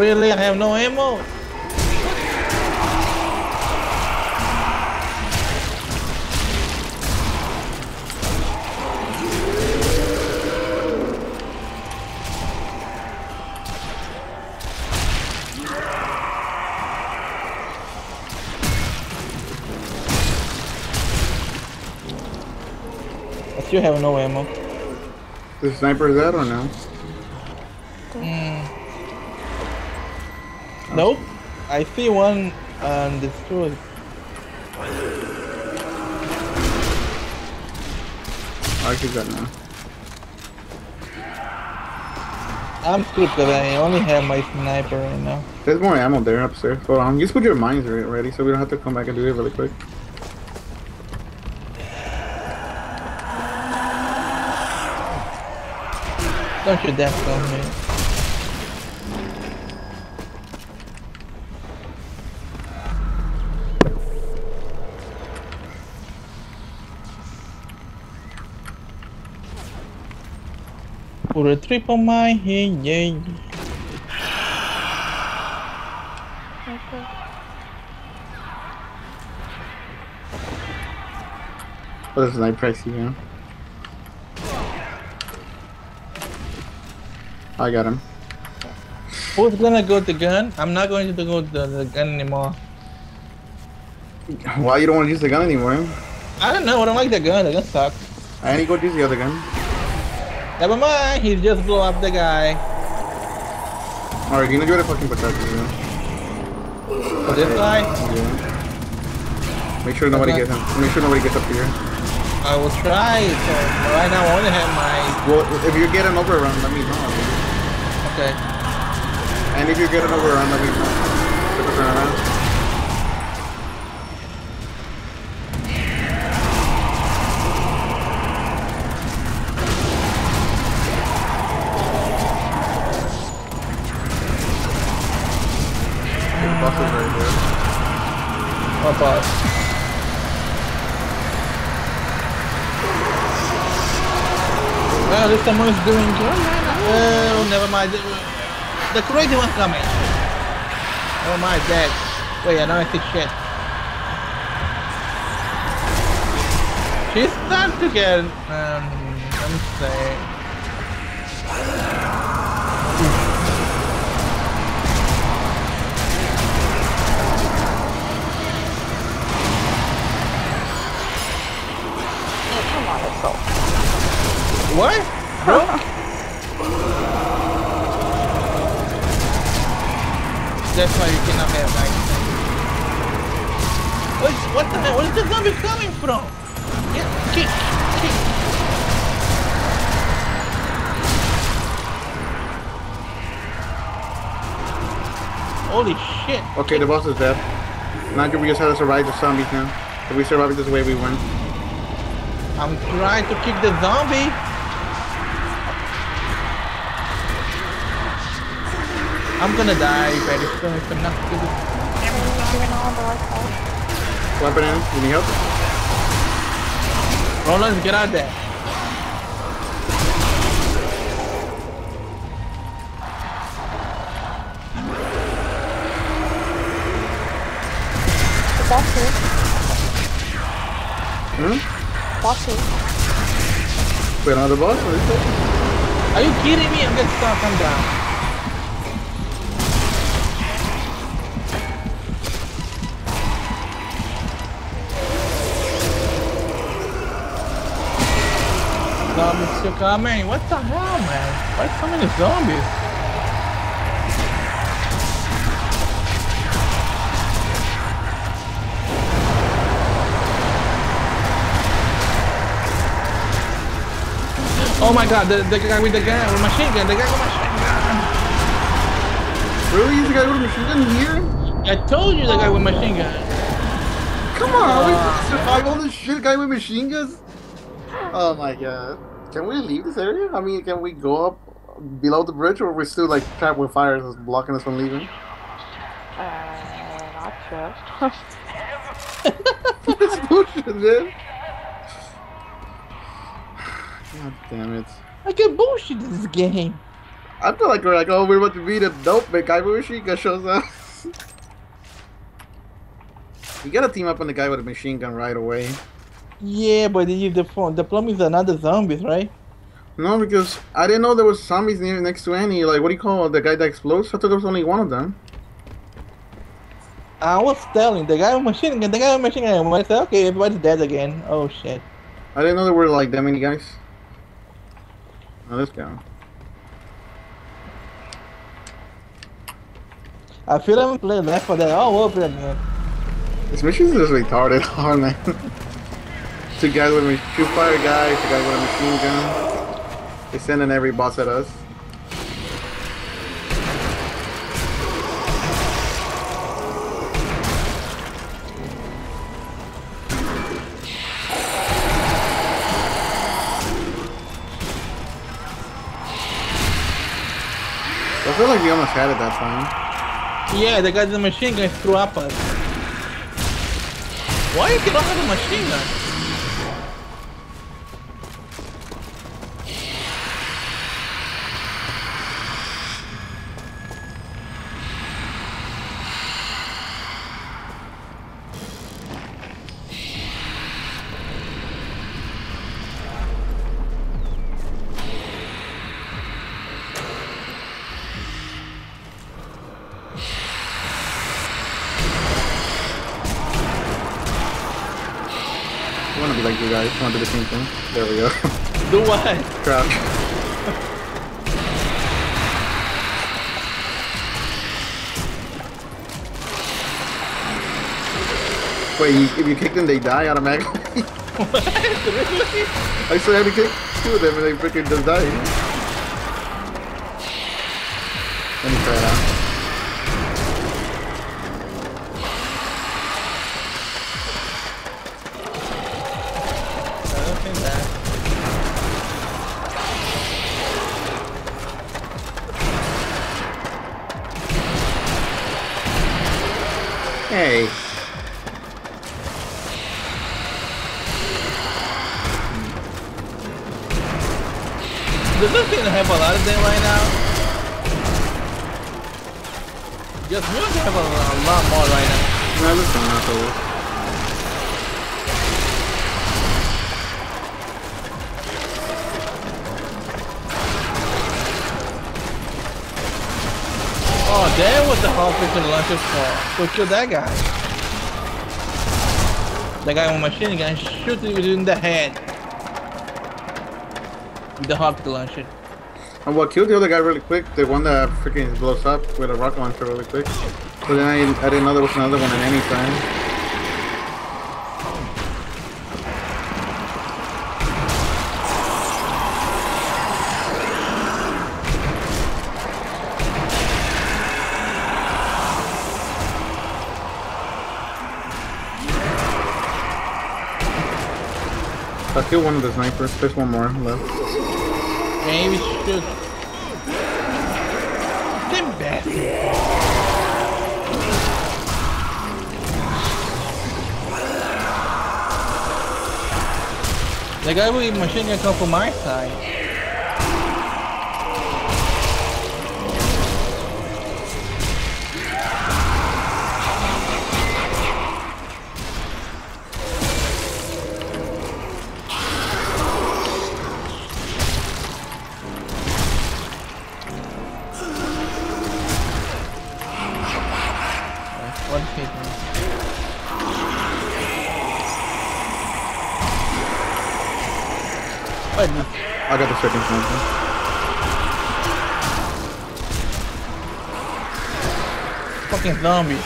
Really? I have no ammo? I still have no ammo. The sniper is out or no? Nope, I see one and destroyed. I keep that now. I'm screwed that I only have my sniper right now. There's more ammo there upstairs. Hold on, just put your mines ready so we don't have to come back and do it really quick. Don't you death on me. Put a trip on my head, yeah. Okay. Oh, this is like pricey now. I got him. Who's gonna go with the gun? I'm not going to go with the gun anymore. Why you don't want to use the gun anymore? I don't know, I don't like the gun. The gun sucks. I need to go use the other gun. Never mind, he just blew up the guy. Alright, you're gonna go to fucking protector. Oh, this guy? Yeah. Make sure nobody gets him. Make sure nobody gets up here. I will try, so right now I only have my... Well, if you get an overrun, let me know. Okay. And if you get an overrun, let me know. Well, this someone is doing good, man. Oh, never mind. The crazy one's coming. Oh my dad. Wait, I know I see shit. She's starting to get, let me say. Oh, come on, let's go. What? Bro? That's why you cannot have nice things. What the hell? Where is the zombie coming from? Yeah, kick. Holy shit. Okay, the boss is dead. Now we just have to survive the zombies now. If we survive this way, we win. I'm trying to kick the zombie. I'm gonna die very soon if I'm not good. Weapon in, you need help? Roland, get out there. The boss is. Hmm? Boss is. Wait, another boss? What is it? Are you kidding me? I'm getting stuck, I'm down. Zombies still coming. What the hell, man? Why so many zombies? Oh my god, the guy with the gun, with machine gun, the guy with machine gun. Really? Is the guy with machine gun here? I told you the guy with machine gun. Come on, we survive all this shit, guy with machine guns? Oh my god. Can we leave this area? I mean, can we go up below the bridge, or are we still like trapped with fires that's blocking us from leaving? Not sure. This bullshit, man. God damn it. I get bullshit in this game. I feel like we're like, oh, we're about to beat him. Nope, MacGyver machine gun shows up. You gotta team up on the guy with a machine gun right away. Yeah, but then you the problem is another zombies, right? No, because I didn't know there was zombies next to any. Like, what do you call the guy that explodes? I thought there was only one of them. I was telling the guy with machine gun. The guy with machine gun. I said, okay, everybody's dead again. Oh shit! I didn't know there were like that many guys. Now let's go. I feel like I'm playing Left 4 Dead all over again. This mission is just retarded hard, man. Two guys with a two fire guys. Two guys with a machine gun. They sending every boss at us. I feel like we almost had it that time. Yeah, the guy with the machine gun threw up us. Why is he not having a machine gun? I want to be like you guys. I want to do the same thing. There we go. Do what? Crap. Wait, if you kick them, they die automatically? What? Really? I still had to kick two of them and they freaking just die. Let me try it out. Hey. Does this thing have a lot of them right now? Yes, we have a lot more right now. No, this one's not old. Oh, there was the whole freaking launcher for. So kill that guy. The guy with machine gun shoots you in the head. The hot launcher. And what killed the other guy really quick, the one that freaking blows up with a rocket launcher really quick. But then I didn't know there was another one at any time. I killed one of the snipers. There's one more left. Maybe shoot. Damn bad. The guy with machine gun come from my side. I got the second one. Fucking zombie.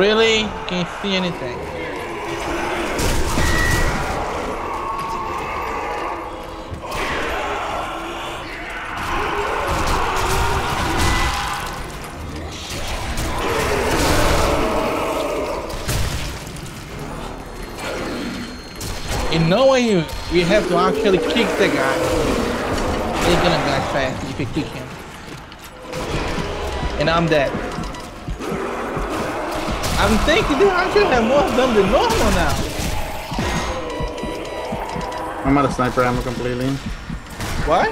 Really? Can't see anything. In no way you have to actually kick the guy. He's gonna die fast if you kick him. And I'm dead. I'm thinking they actually have more of them than normal now. I'm out of sniper ammo completely. What?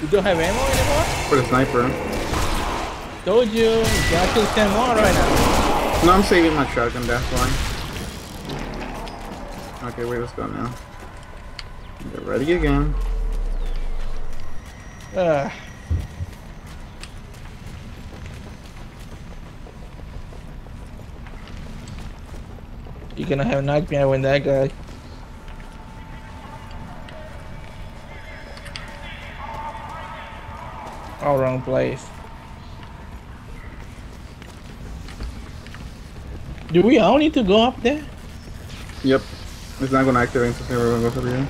You don't have ammo anymore? For the sniper. Told you, you got to 10 more right now. No, I'm saving my shotgun, that's why. Okay, wait, let's go now. Get ready again. You're gonna have a nightmare when that guy. Oh, wrong place. Do we all need to go up there? Yep. It's not gonna activate until everyone goes over here.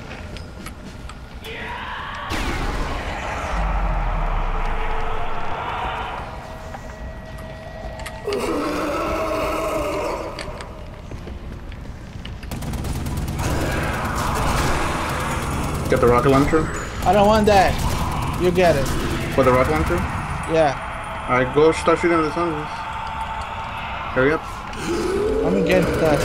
Get the rocket launcher? I don't want that. You get it. For the rocket launcher? Yeah. Alright, go start shooting at the zombies. Hurry up. I'm getting that.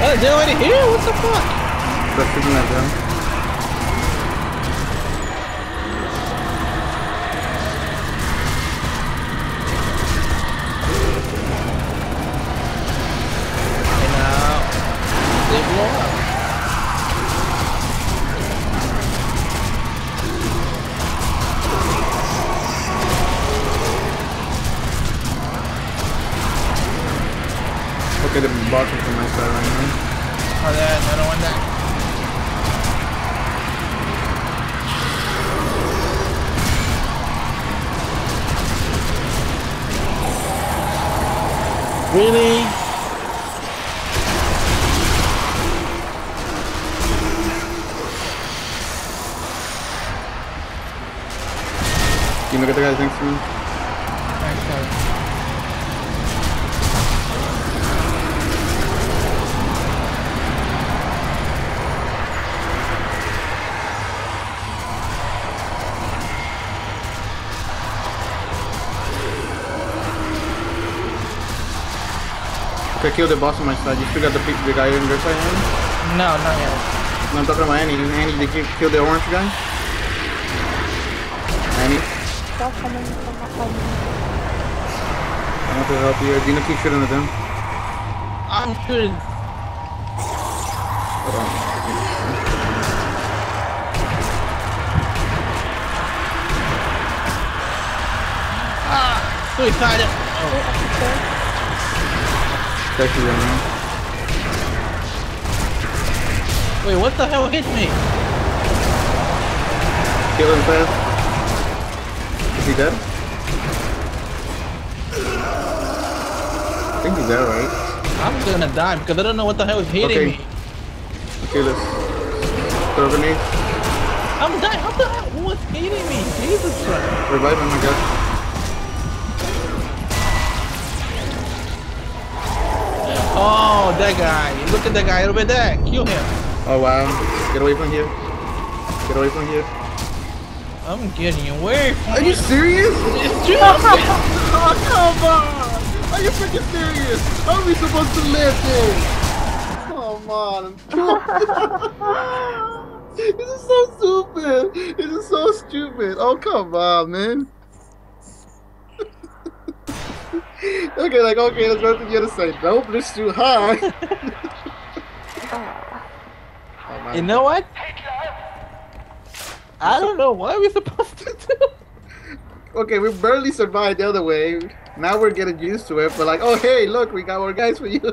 Oh, they're already here? What the fuck? Start shooting at them. Okay, the box is on my side right now. Oh, that, I don't want that. Really? Can you look at the guys next to me? Thanks, guys. Okay, kill the boss on my side. You still got the guy on your side, Annie? No, not yet. No, I'm talking about Annie. Annie, did you kill the orange guy? Annie? Stop coming, stop coming. I want to help you. Do you know keep shooting at them? I'm shooting. Hold on. Ah! Suicide! Oh. Wait, what the hell hit me? Kill him fast. Is he dead? I think he's dead, right? I'm gonna die because I don't know what the hell is hitting me. Okay, let's throw grenades. I'm dying. What the hell? What's hitting me? Jesus Christ. Revive him, I guess. Oh, that guy. Look at that guy over there. Kill him. Oh, wow. Get away from here. Get away from here. I'm getting away from you. Are you serious? It's true. Oh, come on. Are you freaking serious? How are we supposed to live here? Come on. This is so stupid. This is so stupid. Oh, come on, man. Okay, like, okay, let's go to the other side. Nope, it's too high. Oh, you know what? I don't know what we're supposed to do. Okay, we barely survived the other way. Now we're getting used to it, but like, oh, hey, look, we got more guys for you.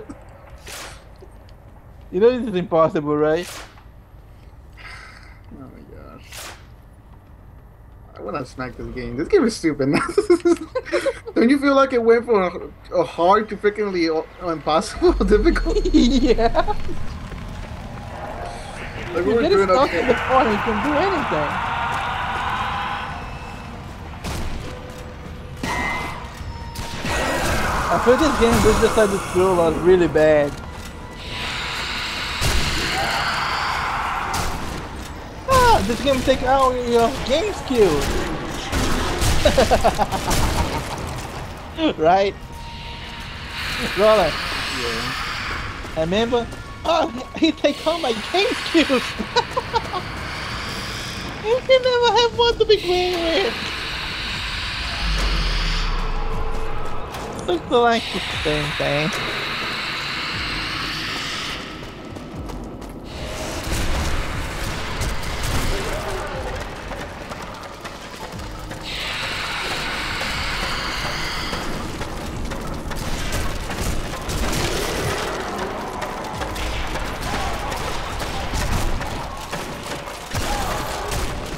You know this is impossible, right? Oh my gosh. I wanna smack this game. This game is stupid. Don't you feel like it went from a hard to freaking impossible difficult? Yeah. Like if we were doing okay. To the point, we can do anything. I feel this game is just like the scroll out really bad. Ah, this game takes out your game skills. Right? Roland. Yeah. I remember, oh, he take all my GameCubes! He never have one to begin with! Looks like the same thing.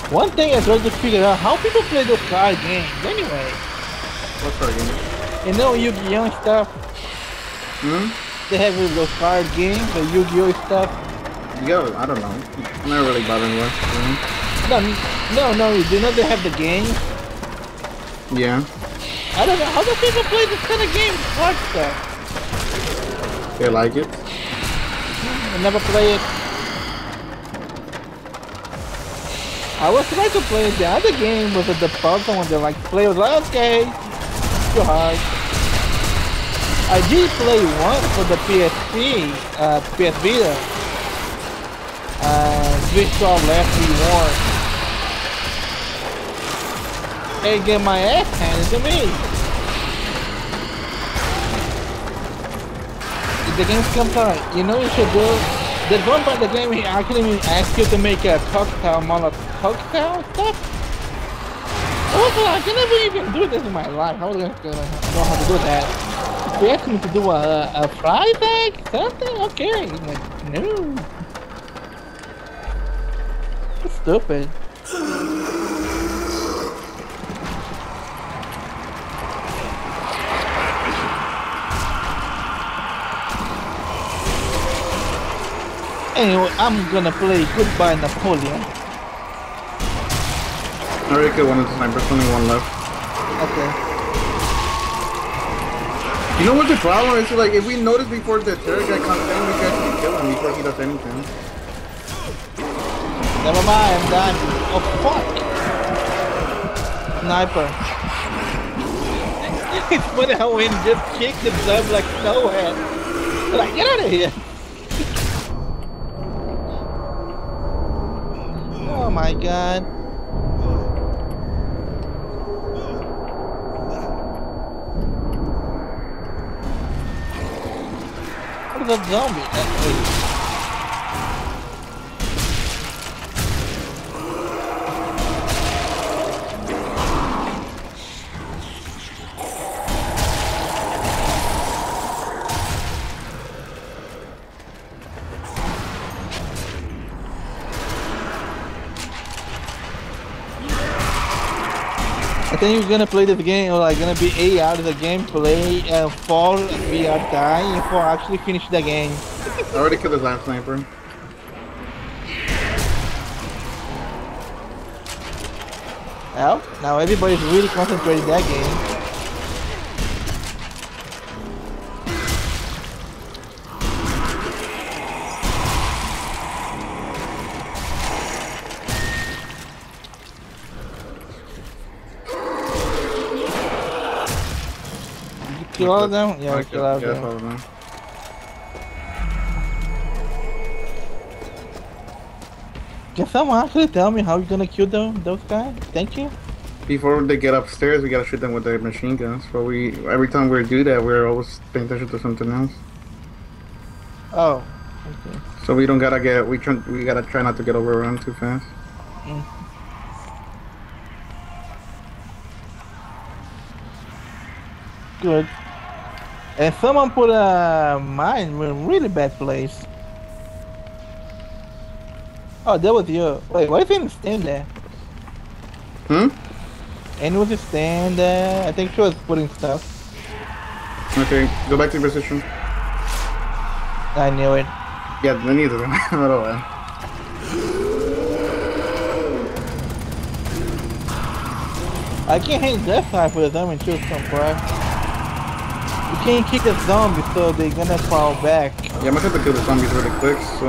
One thing I tried to figure out how people play those card games anyway. What card games? You know Yu-Gi-Oh and stuff? Hmm? They have those card games, the Yu-Gi-Oh stuff. Yo, I don't know. I'm not really bothering with No, you do not they have the games? Yeah. I don't know, how do people play this kind of game card stuff? They like it? I never play it. I was trying to play the other game with the puzzle and they like play with like okay, too hard. I did play one for the PSP, PS Vita. Switched off last reward. And get my ass handed to me. If the game's comes out, you know you should do. There's one part of the game he actually asked you to make a cocktail, cocktail stuff? I was like, I never even do this in my life. How was I gonna know how to do that? If you asked me to do a fry bag? Something? Okay. I'm like, no. That's stupid. Anyway, I'm gonna play Goodbye Napoleon. I already killed one of the snipers, only one left. Okay. You know what the problem is? Like, if we notice before the terror guy comes in, we can actually kill him before he does anything. Never mind, I'm dying. Oh, fuck! Sniper. It's funny how he just kicked himself like nowhere. Like, get out of here! Oh my god. What is that zombie? I think you're gonna play this game, or like gonna be 8 hours of the game, play and fall, we are dying before I actually finish the game. I already killed his last sniper. Well, now everybody's really concentrating that game. Kill all of them? Yeah, kill all of them. Can someone actually tell me how you're gonna kill them, those guys? Thank you. Before they get upstairs, we gotta shoot them with their machine guns. But every time we do that, we're always paying attention to something else. Oh. Okay. So we don't gotta get. We gotta try not to get overrun too fast. Mm. Good. And someone put a mine in a really bad place. Oh, that was you. Wait, why didn't you stand there? Hmm? And was stand there? I think she was putting stuff. Okay, go back to your position. I knew it. Yeah, me neither. I don't know. I can't hit that side for the damage too, some crap. You can't kick a zombie, so they're gonna fall back. Yeah, I'm gonna have to kill the zombies really quick, so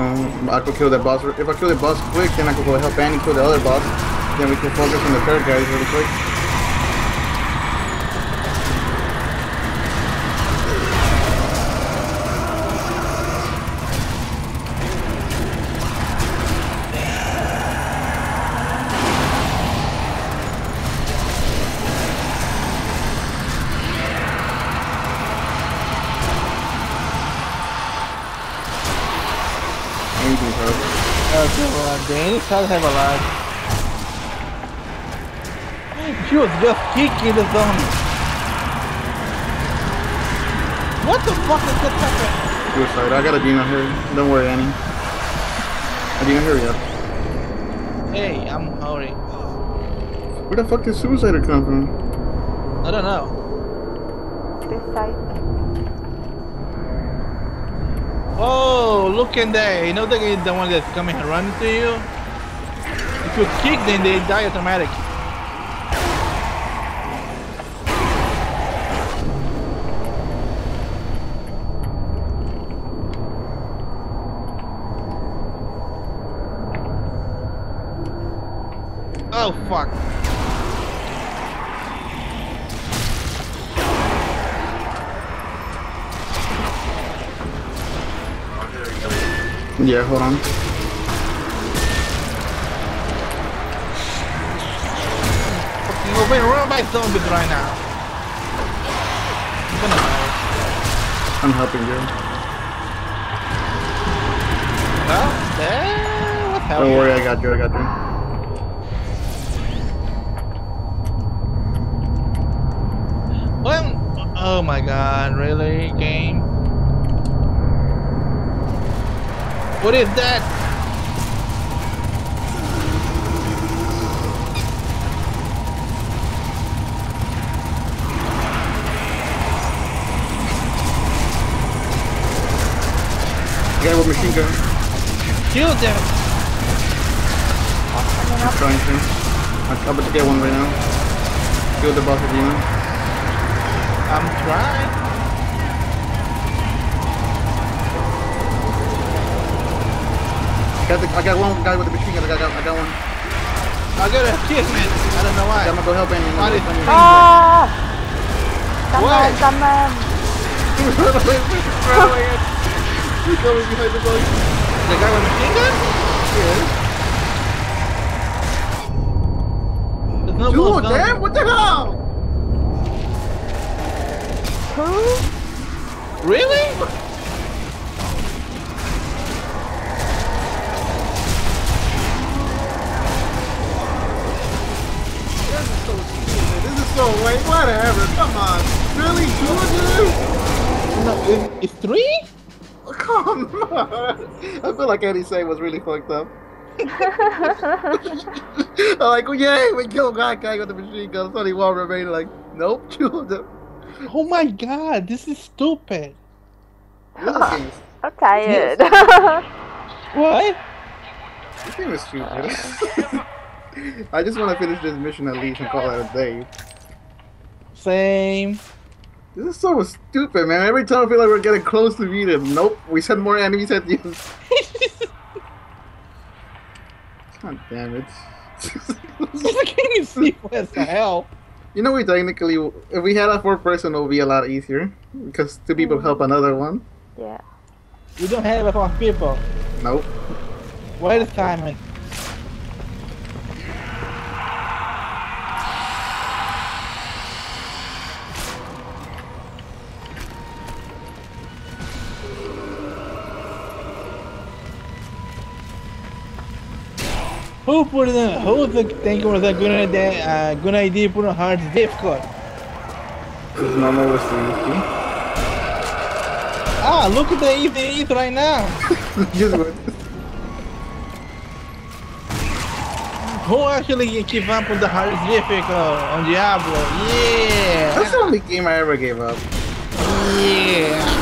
I could kill that boss. If I kill the boss quick, then I could go help Annie kill the other boss. Then we can focus on the third guys really quick. Okay, well, Danny does have a lot. She was just kicking the zombie. What the fuck is that happening? Suicide, I got a beam out here. Don't worry, Annie. I didn't hurry up. Hey, I'm hurry. Where the fuck did Suicider come from? I don't know. This side. Oh, look in there. You know the one that's coming and running to you? If you kick them, they die automatically. Oh fuck. Yeah, hold on. You're being run by zombies right now. I'm helping you. Oh, there? What the hell? Don't worry, I got you, Well, oh my god, really, game? What is that? Guy with machine gun. Kill them! I'm trying to. I'm about to get one right now. Kill the boss of you. I'm trying. I got one guy with the machine gun. I got one. I got a kid, man. I don't know why. I'm gonna go help him. Ah! What? Someone. We're going behind the boat. The guy with the machine gun? Yeah. No dude, damn! What the hell? Really? This is so stupid. This is so lame. Whatever. Come on. Really? Two of you? No, it's three? Come on. I feel like Eddie Say was really fucked up. I'm like, well, yay, we killed that guy with the machine gun. Sonny Wall remained like, nope, two of them. Oh my god, this is stupid. Oh, I'm tired. What? This game is stupid. I just want to finish this mission at least and call it a day. Same. This is so stupid, man. Every time I feel like we're getting close to beat him. Nope, we send more enemies at you. God damn it. This game is stupid as hell. You know, we technically, if we had a four-person, it would be a lot easier because two people help another one. Yeah. We don't have a four people. Nope. Wait a time. Who put the who think it was a good idea put on hard difficult? Because no one was too easy. Ah, look at the easy eat right now. Just wait. Who actually gave up on the hard difficult on Diablo? Yeah. That's the only game I ever gave up. Yeah.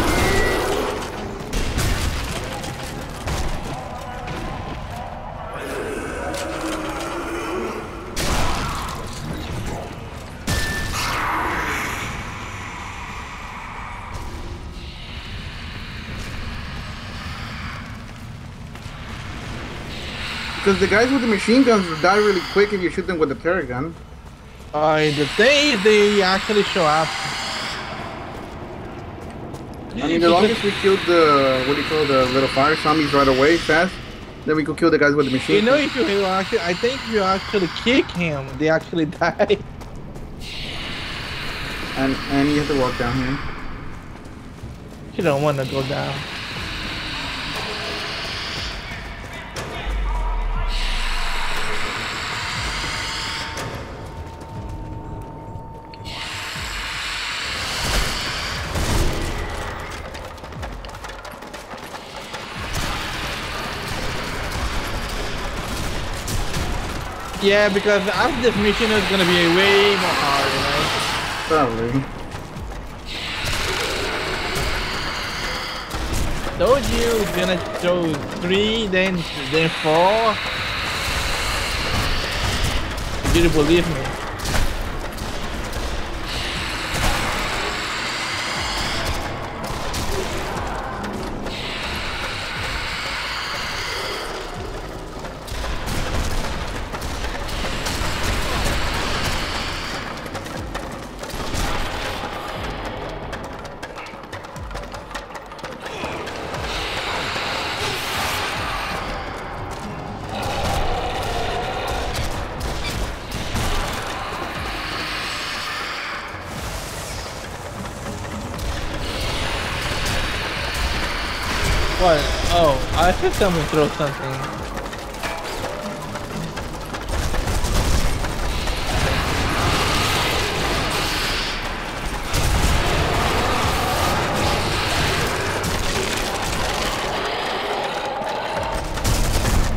Because the guys with the machine guns die really quick if you shoot them with the terror gun. The day they actually show up. I mean, the longest we killed the, what do you call, the little fire zombies right away, fast. Then we could kill the guys with the machine gun. You know, if you actually, I think if you actually kick him, they actually die. And you have to walk down here. You don't want to go down. Yeah, because our definition is gonna be way more hard, right? Probably. Told you it's gonna choose 3, then 4. Did you believe me? What? Oh, I heard someone throw something.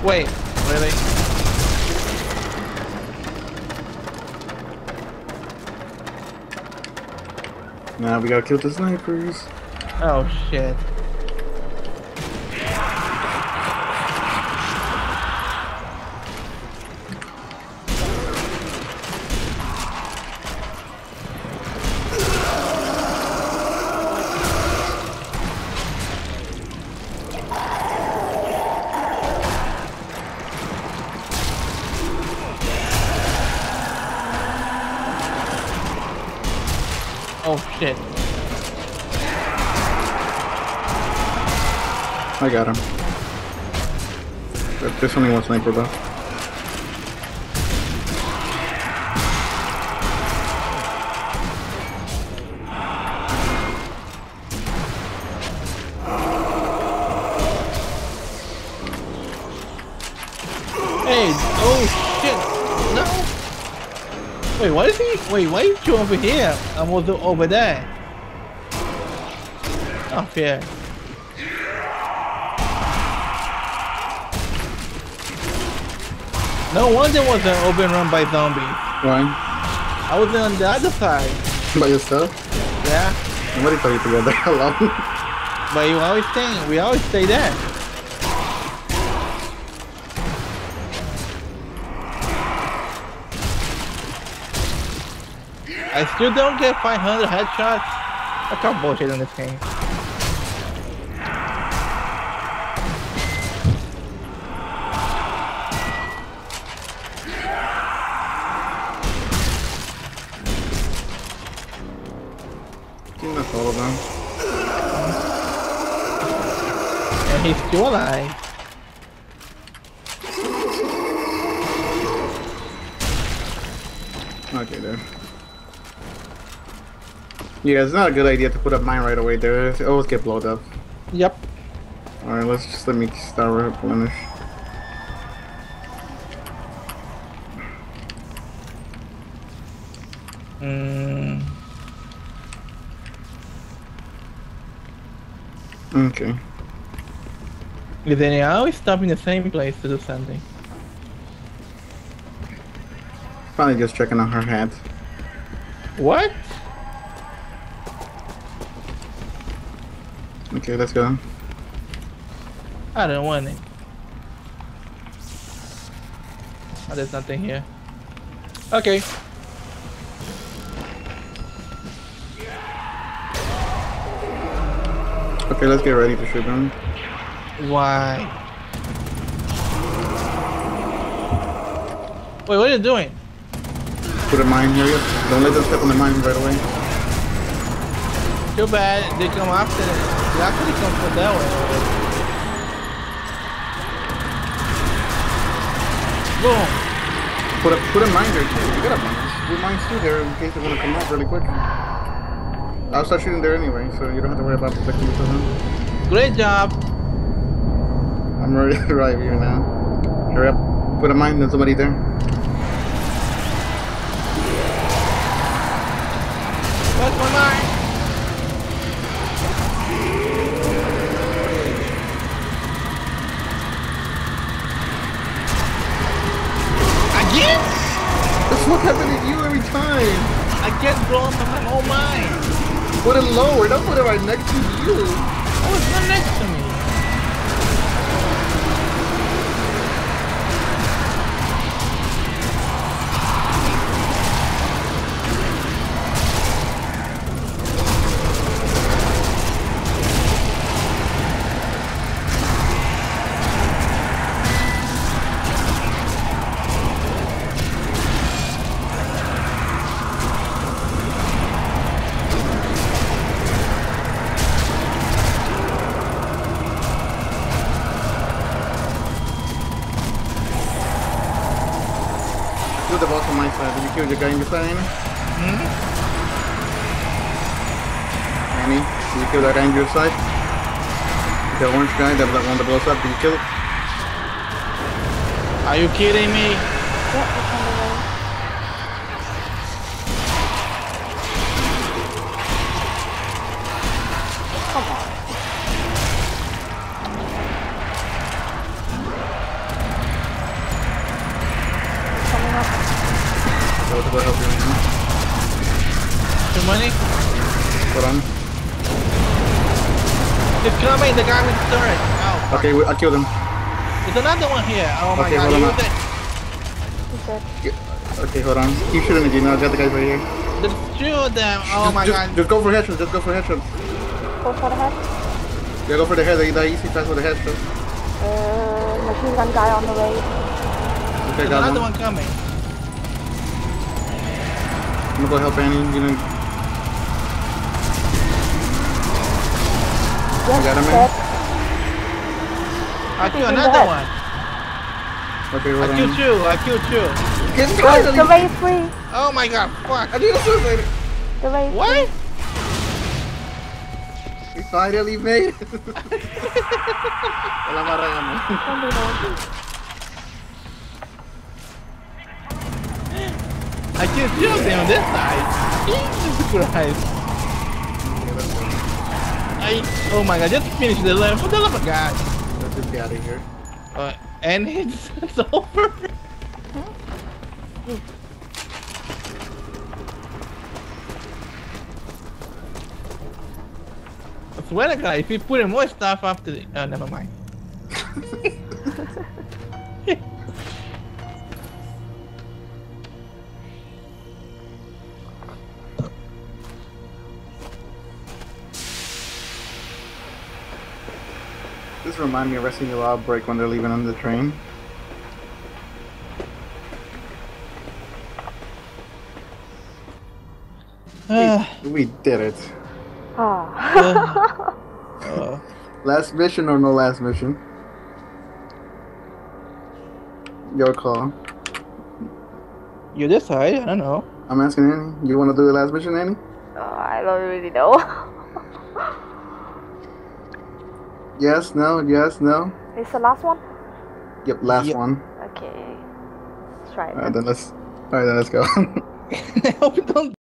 Wait, really? Now we gotta kill the snipers. Oh shit. Oh shit. I got him. There's only one sniper though. Hey, oh shit, no! Wait, what is he? Wait, why is you over here? I'm over there. Not fair. No wonder was an open run by zombies. Why? I was on the other side. By yourself? Yeah. Nobody thought you together alone. But you always think we always stay there. I still don't get 500 headshots. I can't bullshit in this game. I think that's all of them. And he's still alive. Okay, dude. Yeah, it's not a good idea to put up mine right away there. It always get blowed up. Yep. Alright, let's just let me start replenish. Okay. Because then I always stop in the same place to do something. Probably just checking on her hat. What? Okay, let's go. I don't want it. Oh, there's nothing here. Okay. Okay, let's get ready to shoot them. Why? Wait, what are you doing? Put a mine here. Don't let them step on the mine right away. Too bad they come after it. They actually come from that way. Boom! Put a mine there too. You got a mine. Put mines too there in case they want to come up really quick. I'll start shooting there anyway, so you don't have to worry about protecting each other. Great job! I'm ready to arrive here now. Hurry up. Put a mine, there's somebody there. Where's my mine? Yeah! What happened to you every time? I get blown from my whole mind. Put it lower. Don't put it right next to you. Oh, it's not next to me. The boss on my side. Did you kill the guy in the sign? Hmm? Annie, did you kill that guy on your side? The orange guy, that one that blows up, did you kill it? Are you kidding me? The guy with the turret. Ow. Okay, I killed him. There's another one here. Oh my god, he was dead. He's dead. Okay, hold on. Keep shooting me, Gino. I got the guys right here. There's two of them. Oh my god. Just go for headshots. Just go for headshots. Go for the head? Yeah, go for the head. They die easy fast with the headshots. Machine gun guy on the way. Okay, got another one coming. I'm gonna go help Annie. You know. Yes, got him in. I killed another one. Okay, I killed two. Get oh, the way is free. Oh my god, fuck. I did a suicide. The way is what? Free. We finally made it. I killed two of them on this side. Jesus Christ. Oh my god, just finish the level. For the love of God. Let's just get out of here. And it's over. I swear to God, if we put in more stuff after the... Oh, never mind. This reminds me of Resident Evil Outbreak when they're leaving on the train. We did it. Last mission or no last mission? Your call. You decide, I don't know. I'm asking Annie. You want to do the last mission, Annie? I don't really know. Yes, no, yes, no. It's the last one? Yep, last one. Okay. Let's try it. Alright, then let's go. I hope you don't.